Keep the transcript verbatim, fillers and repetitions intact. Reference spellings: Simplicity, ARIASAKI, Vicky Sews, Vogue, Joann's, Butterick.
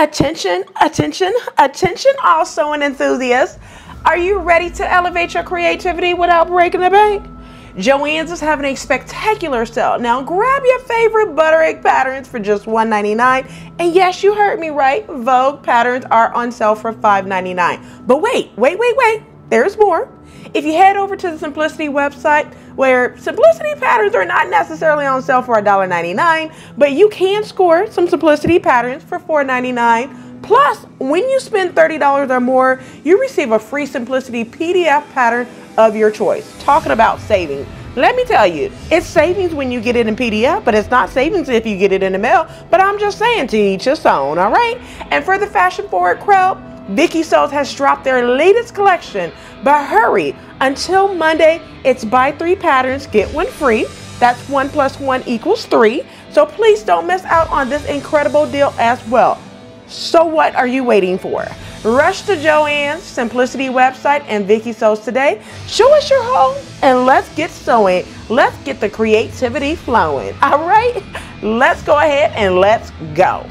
Attention, attention, attention, all sewing enthusiasts. Are you ready to elevate your creativity without breaking the bank? Joann's is having a spectacular sale. Now grab your favorite Butterick patterns for just one ninety-nine. And yes, you heard me right. Vogue patterns are on sale for five ninety-nine. But wait, wait, wait, wait. There's more. If you head over to the Simplicity website, where Simplicity patterns are not necessarily on sale for one ninety-nine, but you can score some Simplicity patterns for four ninety-nine. Plus, when you spend thirty dollars or more, you receive a free Simplicity P D F pattern of your choice. Talking about savings. Let me tell you, it's savings when you get it in P D F, but it's not savings if you get it in the mail. But I'm just saying, to each his own, all right? And for the fashion forward crowd, Vicky Sews has dropped their latest collection, but hurry, until Monday, it's buy three patterns, get one free. That's one plus one equals three. So please don't miss out on this incredible deal as well. So what are you waiting for? Rush to Joann's, Simplicity website, and Vicky Sews today. Show us your home and let's get sewing. Let's get the creativity flowing. All right, let's go ahead and let's go.